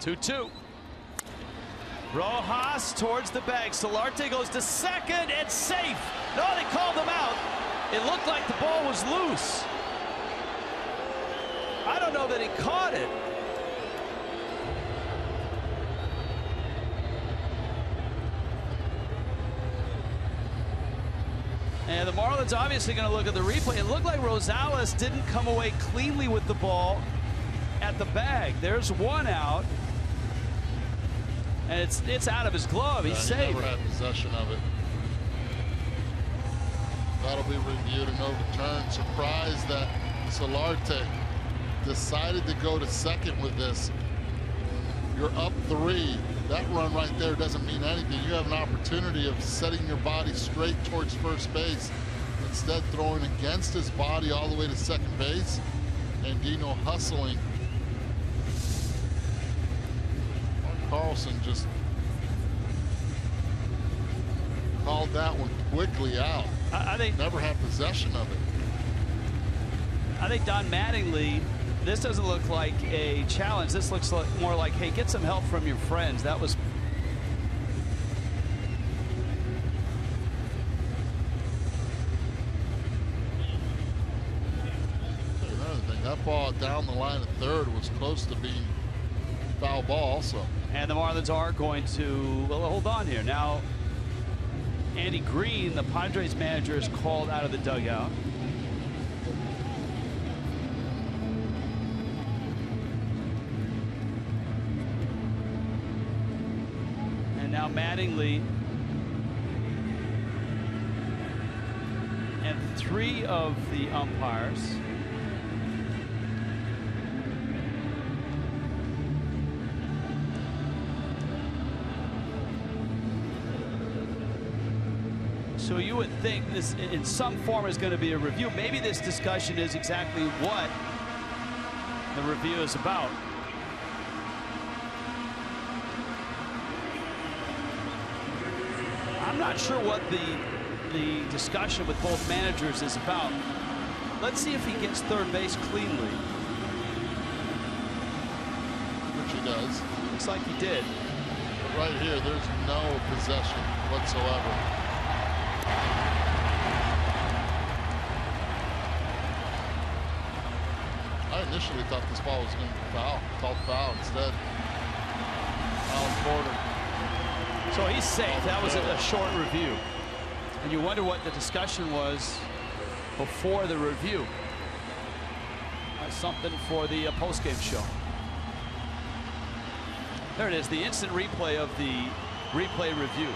2-2. Rojas towards the bag. Solarte goes to second and safe. No, they called him out. It looked like the ball was loose. I don't know that he caught it. And the Marlins obviously going to look at the replay. It looked like Rosales didn't come away cleanly with the ball at the bag. There's one out. And it's out of his glove. He's safe. He never had possession of it. That'll be reviewed and overturned. Surprised that Solarte decided to go to second with this. You're up 3. That run right there doesn't mean anything. You have an opportunity of setting your body straight towards first base. Instead, throwing against his body all the way to second base. And Andino hustling. Carlson just called that one quickly out. I think never had possession of it. I think Don Mattingly. This doesn't look like a challenge. This looks more like, hey, get some help from your friends. That was. Another thing, that ball down the line at third was close to being foul ball also. And the Marlins are going to, well, hold on here. Now, Andy Green, the Padres manager, is called out of the dugout. Now Mattingly, and 3 of the umpires. So you would think this in some form is going to be a review. Maybe this discussion is exactly what the review is about. I'm not sure what the discussion with both managers is about. Let's see if he gets third base cleanly. Which he does. Looks like he did. But right here, there's no possession whatsoever. I initially thought this ball was going to be foul. Called foul instead. Alan Porter. So he's safe. That was a short review. And you wonder what the discussion was before the review. That's something for the postgame show. There it is, the instant replay of the replay review.